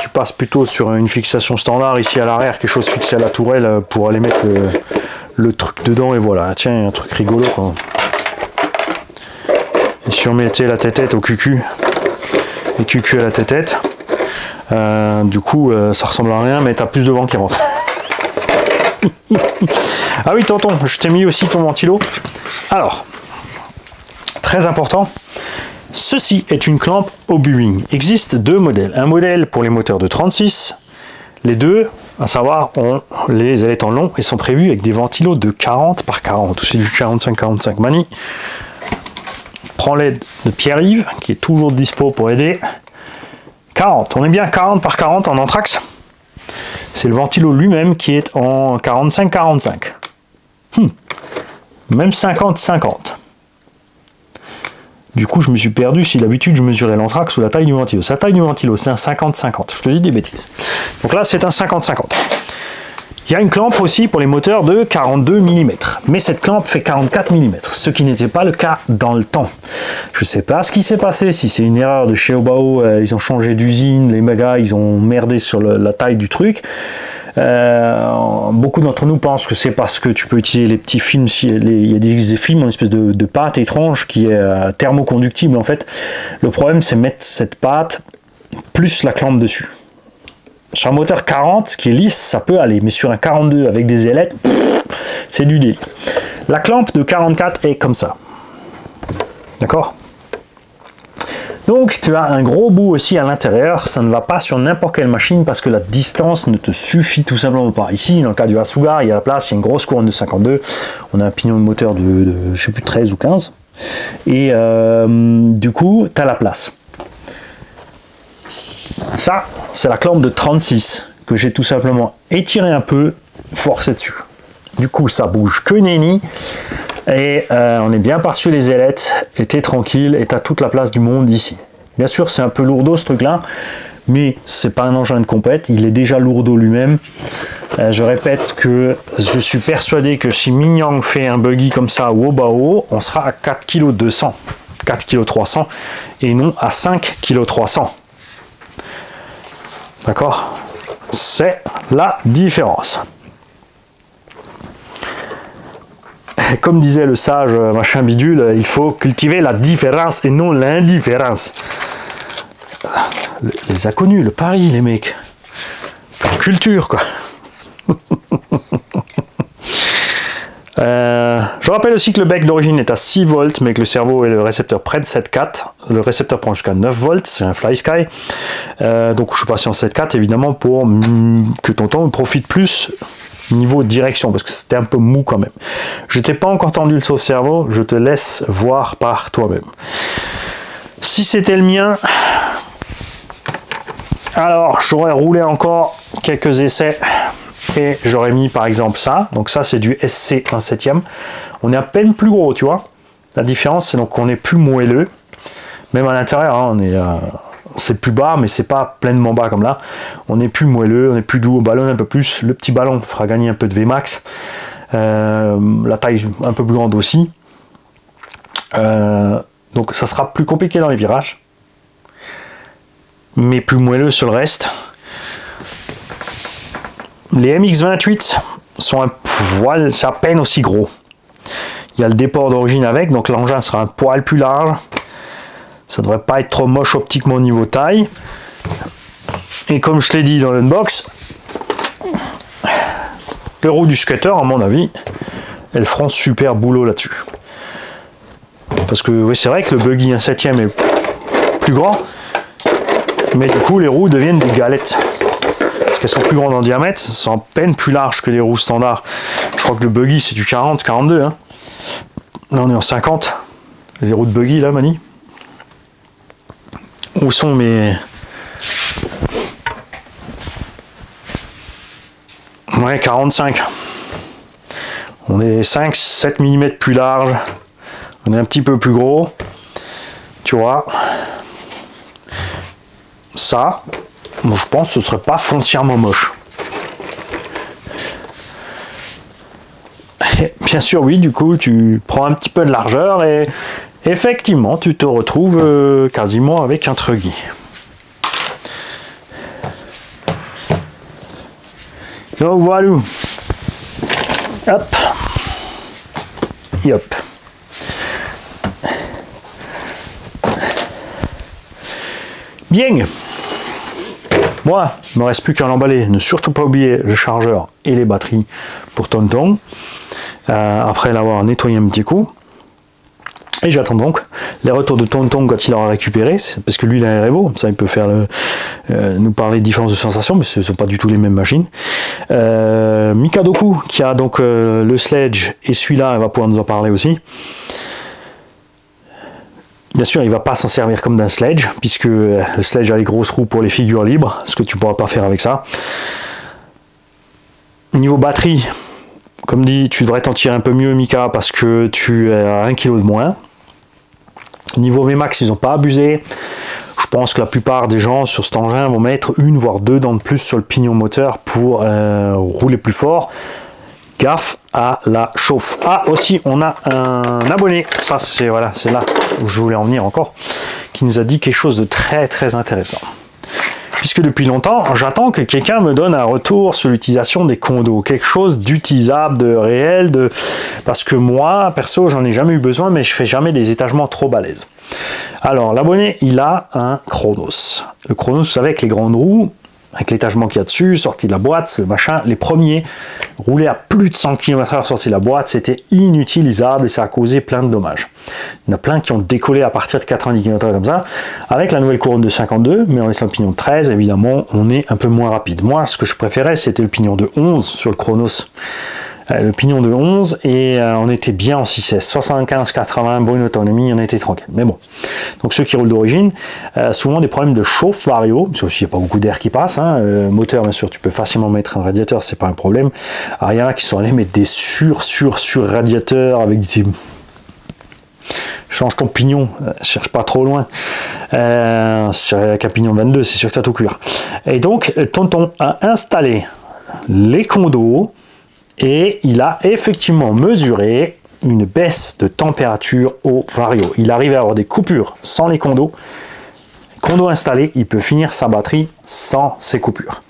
tu passes plutôt sur une fixation standard ici à l'arrière, quelque chose fixé à la tourelle pour aller mettre le truc dedans et voilà. Tiens, un truc rigolo quoi. Et si on mettait la tête au cucu et cucu à la tête, du coup ça ressemble à rien mais t'as plus de vent qui rentre. Ah oui tonton, je t'ai mis aussi ton ventilo. Alors, très important. Ceci est une clamp au Boeing. Il existe deux modèles. Un modèle pour les moteurs de 36. Les deux, à savoir, ont les ailettes longs et sont prévus avec des ventilos de 40 par 40. C'est du 45-45 mani. Prends l'aide de Pierre-Yves, qui est toujours dispo pour aider. 40. On est bien à 40 par 40 en anthrax. C'est le ventilo lui-même qui est en 45-45. Même 50-50. Du coup, je me suis perdu si d'habitude je mesurais l'anthrax ou la taille du ventilo. Sa taille du ventilo, c'est un 50-50. Je te dis des bêtises. Donc là, c'est un 50-50. Il y a une clampe aussi pour les moteurs de 42 mm. Mais cette clampe fait 44 mm, ce qui n'était pas le cas dans le temps. Je ne sais pas ce qui s'est passé, si c'est une erreur de chez Hobao, ils ont changé d'usine, les magas, ils ont merdé sur la taille du truc. Beaucoup d'entre nous pensent que c'est parce que tu peux utiliser les petits films, il y a des films en espèce de pâte étrange qui est thermoconductible en fait. Le problème c'est mettre cette pâte plus la clampe dessus. Sur un moteur 40, ce qui est lisse, ça peut aller, mais sur un 42 avec des ailettes, c'est du délire. La clampe de 44 est comme ça. D'accord ? Donc tu as un gros bout aussi à l'intérieur, ça ne va pas sur n'importe quelle machine parce que la distance ne te suffit tout simplement pas. Ici, dans le cas du Asuga, il y a la place, il y a une grosse couronne de 52, on a un pignon de moteur de je sais plus 13 ou 15, et du coup, tu as la place. Ça, c'est la clampe de 36 que j'ai tout simplement étiré un peu, forcé dessus. Du coup, ça bouge que nenni. Et on est bien par-dessus les ailettes, et t'es tranquille, et t'as toute la place du monde ici. Bien sûr, c'est un peu lourdeau ce truc-là, mais c'est pas un engin de compète, il est déjà lourdeau lui-même. Je répète que je suis persuadé que si Minyang fait un buggy comme ça au Hobao, on sera à 4,2 kg, 4,3 kg, et non à 5,3 kg. D'accord? C'est la différence. Comme disait le sage machin bidule, il faut cultiver la différence et non l'indifférence. Les inconnus, le pari, les mecs. culture, quoi. Je rappelle aussi que le bec d'origine est à 6 volts, mais que le cerveau et le récepteur prennent 7,4. Le récepteur prend jusqu'à 9 volts, c'est un Flysky. Donc je suis passé en 7,4 évidemment pour que tonton profite plus niveau direction, parce que c'était un peu mou quand même. Je t'ai pas encore tendu le sauve-cerveau, je te laisse voir par toi-même. Si c'était le mien, alors j'aurais roulé encore quelques essais. Et j'aurais mis par exemple ça, donc ça c'est du SC 1/7, on est à peine plus gros, tu vois, la différence c'est donc qu'on est plus moelleux, même à l'intérieur, hein, on est, c'est plus bas, mais c'est pas pleinement bas comme là, on est plus moelleux, on est plus doux, on ballonne un peu plus, le petit ballon fera gagner un peu de Vmax, la taille un peu plus grande aussi, donc ça sera plus compliqué dans les virages, mais plus moelleux sur le reste. Les MX-28 sont un poil, c'est à peine aussi gros. Il y a le déport d'origine avec, donc l'engin sera un poil plus large. Ça ne devrait pas être trop moche optiquement au niveau taille. Et comme je l'ai dit dans l'unbox, les roues du skater, à mon avis, elles feront super boulot là-dessus. Parce que oui, c'est vrai que le buggy 1/7 est plus grand, mais du coup les roues deviennent des galettes. Qu'elles sont plus grandes en diamètre, c'est à peine plus large que les roues standards. Je crois que le buggy c'est du 40, 42. Hein. Là on est en 50. Les roues de buggy là, Mani. Où sont mes... Ouais, 45. On est 5, 7 mm plus large. On est un petit peu plus gros. Tu vois. Ça. Bon, je pense que ce serait pas foncièrement moche. Et bien sûr, oui, du coup, tu prends un petit peu de largeur et effectivement, tu te retrouves quasiment avec un truggy. Donc voilà. Hop. Yop. Bien. Moi, il ne me reste plus qu'à l'emballer, ne surtout pas oublier le chargeur et les batteries pour tonton, après l'avoir nettoyé un petit coup. Et j'attends donc les retours de tonton quand il aura récupéré, parce que lui il a un Révo, ça il peut faire le, nous parler de différences de sensations, mais ce ne sont pas du tout les mêmes machines. Mikadoku, qui a donc le Sledge, et celui-là, elle va pouvoir nous en parler aussi. Bien sûr, il ne va pas s'en servir comme d'un sledge, puisque le sledge a les grosses roues pour les figures libres, ce que tu ne pourras pas faire avec ça. Niveau batterie, comme dit, tu devrais t'en tirer un peu mieux, Mika, parce que tu as 1 kg de moins. Niveau Vmax, ils n'ont pas abusé. Je pense que la plupart des gens sur cet engin vont mettre une voire deux dents de plus sur le pignon moteur pour rouler plus fort. Gaffe à la chauffe. Ah, aussi, on a un abonné. Ça, c'est voilà, c'est là où je voulais en venir encore, qui nous a dit quelque chose de très intéressant. Puisque depuis longtemps, j'attends que quelqu'un me donne un retour sur l'utilisation des condos. Quelque chose d'utilisable, de réel, de... Parce que moi, perso, j'en ai jamais eu besoin, mais je fais jamais des étagements trop balèzes. Alors, l'abonné, il a un Kronos. Le Kronos, vous savez, avec les grandes roues, avec l'étagement qu'il y a dessus, sorti de la boîte, le machin, les premiers roulaient à plus de 100 km/h sorti de la boîte, c'était inutilisable et ça a causé plein de dommages. Il y en a plein qui ont décollé à partir de 90 km/h comme ça, avec la nouvelle couronne de 52, mais en laissant le pignon de 13, évidemment, on est un peu moins rapide. Moi, ce que je préférais, c'était le pignon de 11 sur le Kronos. Le pignon de 11 et on était bien en 6S, 75-80, bonne autonomie, on était tranquille. Mais bon, donc ceux qui roulent d'origine, souvent des problèmes de chauffe vario, parce qu'il n'y a pas beaucoup d'air qui passe, hein. Moteur bien sûr tu peux facilement mettre un radiateur, c'est pas un problème. Alors il y en a qui sont allés mettre des sur radiateurs avec des... Change ton pignon, cherche pas trop loin. Avec un pignon 22, c'est sûr que tu as tout cuir. Et donc, tonton a installé les condos. Et il a effectivement mesuré une baisse de température au vario. Il arrive à avoir des coupures sans les condos. Condo installé, il peut finir sa batterie sans ces coupures.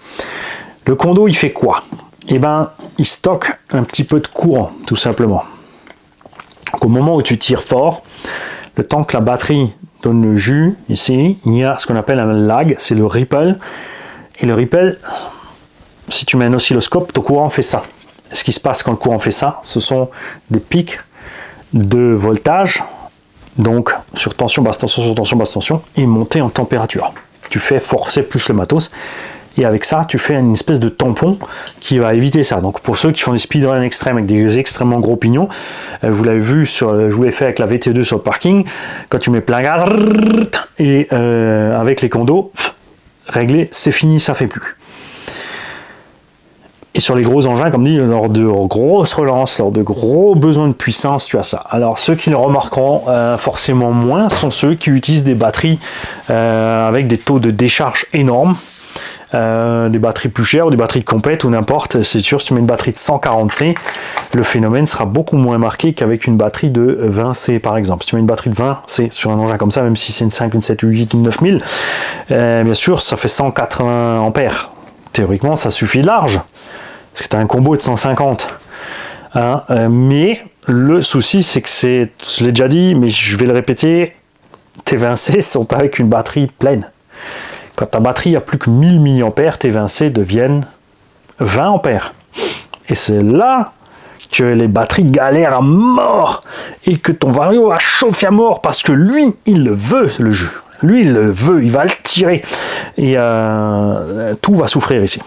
Le condo, il fait quoi? Eh ben, il stocke un petit peu de courant, tout simplement. Donc, au moment où tu tires fort, le temps que la batterie donne le jus, ici, il y a ce qu'on appelle un lag, c'est le ripple. Et le ripple... si tu mets un oscilloscope, ton courant fait ça. Ce qui se passe quand le courant fait ça, ce sont des pics de voltage, donc sur tension, basse tension, sur tension, basse tension, et montée en température. Tu fais forcer plus le matos, et avec ça, tu fais une espèce de tampon qui va éviter ça. Donc pour ceux qui font des speedruns extrêmes avec des extrêmement gros pignons, vous l'avez vu, je vous l'ai fait avec la VT2 sur le parking, quand tu mets plein gaz, et avec les condos, réglé, c'est fini, ça fait plus. Et sur les gros engins, comme dit, lors de grosses relances, lors de gros besoins de puissance, tu as ça. Alors ceux qui le remarqueront forcément moins sont ceux qui utilisent des batteries avec des taux de décharge énormes, des batteries plus chères ou des batteries de compète ou n'importe. C'est sûr, si tu mets une batterie de 140C, le phénomène sera beaucoup moins marqué qu'avec une batterie de 20C par exemple. Si tu mets une batterie de 20C sur un engin comme ça, même si c'est une 5, une 7, une 8, une 9000, bien sûr, ça fait 180 ampères. Théoriquement, ça suffit large. Parce que tu as un combo de 150. Hein, mais le souci, c'est que c'est, je l'ai déjà dit, mais je vais le répéter, tes 20C sont avec une batterie pleine. Quand ta batterie a plus que 1000 mAh, tes 20C deviennent 20 ampères. Et c'est là que les batteries galèrent à mort et que ton vario a chauffé à mort parce que lui, il le veut, le jeu. Lui, il le veut, il va le tirer. Et tout va souffrir ici.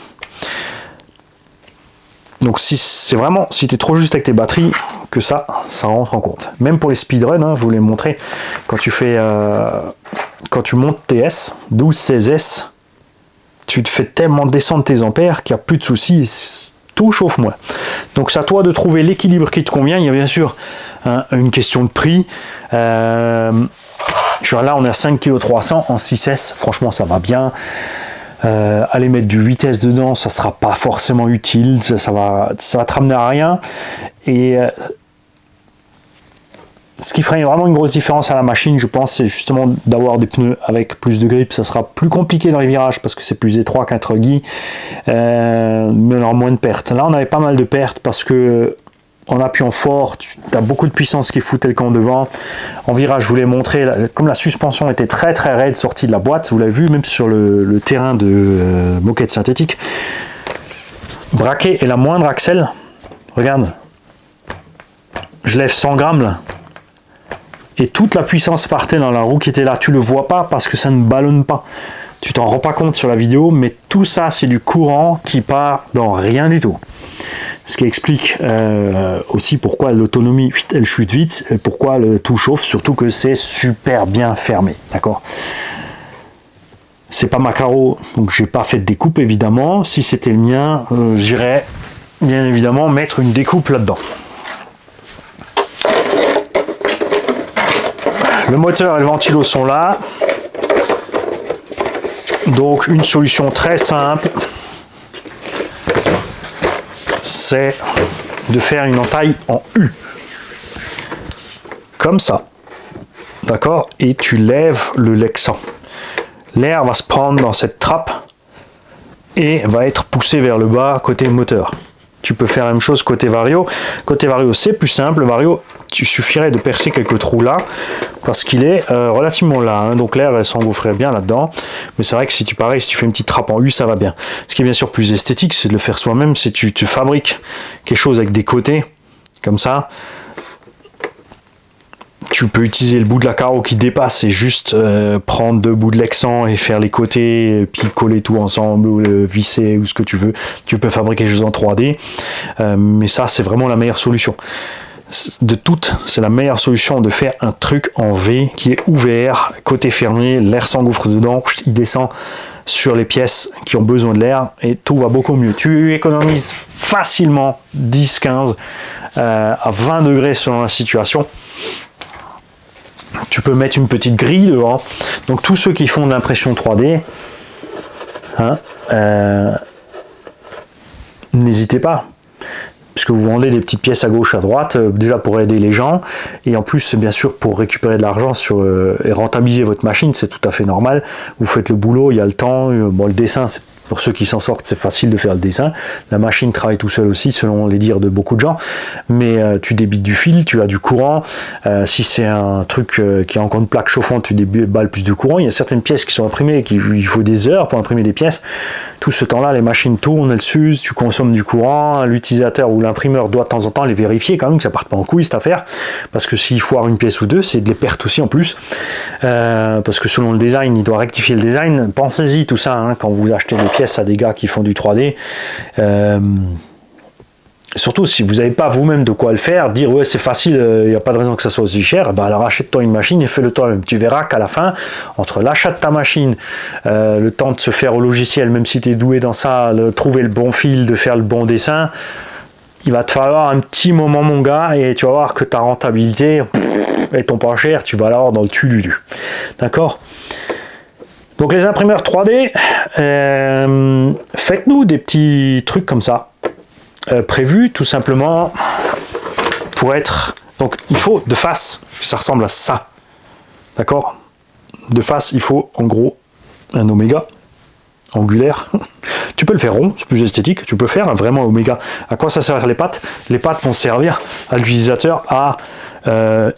Donc si c'est vraiment, si tu es trop juste avec tes batteries, que ça rentre en compte. Même pour les speedruns, hein, je vous l'ai montré, quand tu fais, quand tu montes TS, 12, 16S, tu te fais tellement descendre tes ampères qu'il n'y a plus de soucis, tout chauffe moins. Donc c'est à toi de trouver l'équilibre qui te convient. Il y a bien sûr hein, une question de prix. Là, on a 5,3 kg en 6S, franchement ça va bien. Aller mettre du 8S dedans, ça sera pas forcément utile, ça va te ramener à rien. Et ce qui ferait vraiment une grosse différence à la machine, je pense, c'est justement d'avoir des pneus avec plus de grip. Ça sera plus compliqué dans les virages parce que c'est plus étroit qu'un truggy, mais on aura moins de pertes. Là on avait pas mal de pertes parce que en appuyant fort, tu as beaucoup de puissance qui est foutée le camp devant. En virage, je vous l'ai montré, comme la suspension était très très raide sortie de la boîte, vous l'avez vu, même sur le terrain de moquette synthétique, braqué et la moindre axelle, regarde, je lève 100 grammes là, et toute la puissance partait dans la roue qui était là, tu le vois pas parce que ça ne ballonne pas. Tu t'en rends pas compte sur la vidéo, mais tout ça, c'est du courant qui part dans rien du tout. Ce qui explique aussi pourquoi l'autonomie, elle chute vite, et pourquoi le tout chauffe, surtout que c'est super bien fermé, d'accord? C'est pas ma Caro, donc j'ai pas fait de découpe, évidemment. Si c'était le mien, j'irais, bien évidemment, mettre une découpe là-dedans. Le moteur et le ventilo sont là. Donc une solution très simple, c'est de faire une entaille en U, comme ça, d'accord, et tu lèves le lexan. L'air va se prendre dans cette trappe et va être poussé vers le bas côté moteur. Tu peux faire la même chose côté vario. Côté vario, c'est plus simple. Le vario, tu suffirait de percer quelques trous là, parce qu'il est relativement là. Hein. Donc l'air, elle s'engouffrait bien là-dedans. Mais c'est vrai que si tu pareil, si tu fais une petite trappe en U, ça va bien. Ce qui est bien sûr plus esthétique, c'est de le faire soi-même. Si tu fabriques quelque chose avec des côtés, comme ça, tu peux utiliser le bout de la carreau qui dépasse et juste prendre deux bouts de lexan et faire les côtés, et puis coller tout ensemble ou le visser ou ce que tu veux. Tu peux fabriquer des choses en 3D, mais ça c'est vraiment la meilleure solution. De toutes, c'est la meilleure solution de faire un truc en V qui est ouvert, côté fermé, l'air s'engouffre dedans, il descend sur les pièces qui ont besoin de l'air et tout va beaucoup mieux. Tu économises facilement 10, 15 à 20 degrés selon la situation. Tu peux mettre une petite grille devant. Donc tous ceux qui font de l'impression 3D, hein, n'hésitez pas. Puisque vous vendez des petites pièces à gauche, à droite, déjà pour aider les gens, et en plus, bien sûr, pour récupérer de l'argent et rentabiliser votre machine, c'est tout à fait normal. Vous faites le boulot, il y a le temps, bon, le dessin, c'est Pour ceux qui s'en sortent, c'est facile de faire le dessin. La machine travaille tout seul aussi, selon les dires de beaucoup de gens. Mais tu débites du fil, tu as du courant. Si c'est un truc qui a encore une plaque chauffante, tu déballes plus de courant. Il y a certaines pièces qui sont imprimées, il faut des heures pour imprimer des pièces. Tout ce temps-là, les machines tournent, elles s'usent, tu consommes du courant. L'utilisateur ou l'imprimeur doit de temps en temps les vérifier quand même, que ça parte pas en couille cette affaire. Parce que s'il foire une pièce ou deux, c'est des pertes aussi en plus. Parce que selon le design, il doit rectifier le design. Pensez-y tout ça, hein, quand vous achetez des pièces à des gars qui font du 3D. Surtout si vous n'avez pas vous-même de quoi le faire, dire ouais c'est facile, il n'y a pas de raison que ça soit aussi cher, ben alors achète-toi une machine et fais-le toi-même. Tu verras qu'à la fin, entre l'achat de ta machine, le temps de se faire au logiciel, même si tu es doué dans ça, trouver le bon fil, de faire le bon dessin, il va te falloir un petit moment mon gars, et tu vas voir que ta rentabilité et ton pas cher, tu vas l'avoir dans le tululu. D'accord ? Donc les imprimeurs 3D, faites-nous des petits trucs comme ça. Prévu tout simplement pour être, donc il faut de face que ça ressemble à ça, d'accord, de face il faut en gros un oméga angulaire. Tu peux le faire rond, c'est plus esthétique. Tu peux faire vraiment oméga. À quoi ça sert les pattes? Les pattes vont servir à l'utilisateur à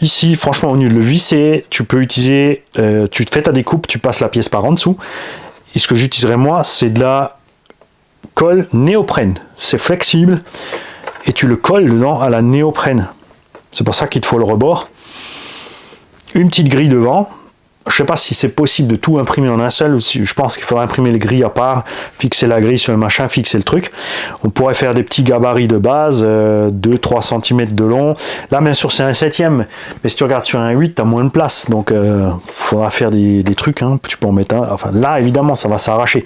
ici, franchement, au lieu de le visser, tu peux utiliser, tu fais ta découpe, tu passes la pièce par en dessous, et ce que j'utiliserai moi, c'est de la colle néoprène, c'est flexible et tu le colles dedans à la néoprène. C'est pour ça qu'il te faut le rebord, une petite grille devant. Je sais pas si c'est possible de tout imprimer en un seul, ou si, je pense qu'il faudra imprimer les grilles à part, fixer la grille sur le machin, fixer le truc. On pourrait faire des petits gabarits de base, 2-3 cm de long. Là, bien sûr, c'est un 7e, mais si tu regardes sur un 8, tu as moins de place. Donc, faudra faire des trucs, hein. Tu peux en mettre un. Enfin, là, évidemment, ça va s'arracher.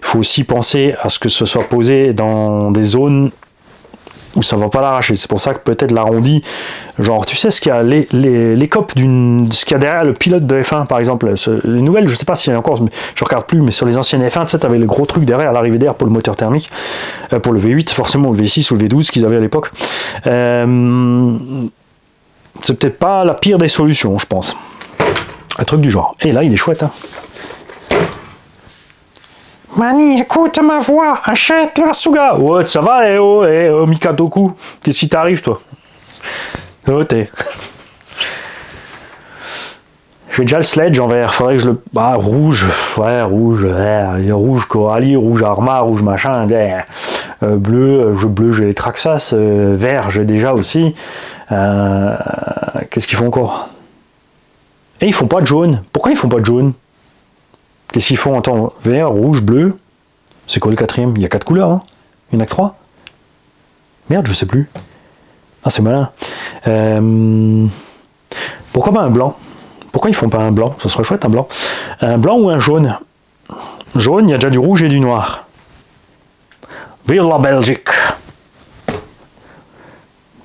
Il faut aussi penser à ce que ce soit posé dans des zones où ça va pas l'arracher. C'est pour ça que peut-être l'arrondi, genre tu sais ce qu'il y a, les copes ce qu'il y a derrière le pilote de F1 par exemple, les nouvelles, je sais pas s'il y en a encore, je regarde plus, mais sur les anciennes F1, tu sais, t'avais le gros truc derrière, l'arrivée d'air pour le moteur thermique, pour le V8 forcément, ou le V6 ou le V12 qu'ils avaient à l'époque. C'est peut-être pas la pire des solutions, je pense, un truc du genre. Et là il est chouette, hein. Mani, écoute ma voix, achète le Asuga. Ouais, ça va, eh oh, eh oh, Mikadoku. Qu'est-ce qui t'arrive, toi? Oh, t'es... J'ai déjà le Sledge en vert, faudrait que je le... Bah, rouge, ouais, rouge, vert, rouge Corally, rouge Arrma, rouge machin, bleu, j'ai les Traxxas, vert, j'ai déjà aussi. Qu'est-ce qu'ils font encore? Et ils font pas de jaune. Pourquoi ils font pas de jaune? Qu'est-ce qu'ils font en temps vert, rouge, bleu? C'est quoi le 4e? Il y a 4 couleurs, hein? Il n'y en a que 3? Merde, je sais plus. Ah, c'est malin. Pourquoi pas un blanc? Pourquoi ils font pas un blanc? Ce serait chouette, un blanc. Un blanc ou un jaune? Jaune, il y a déjà du rouge et du noir. Vive la Belgique!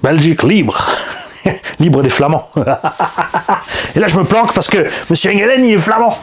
Belgique libre! Libre des Flamands. Et là, je me planque parce que Monsieur Engelen, il est flamand.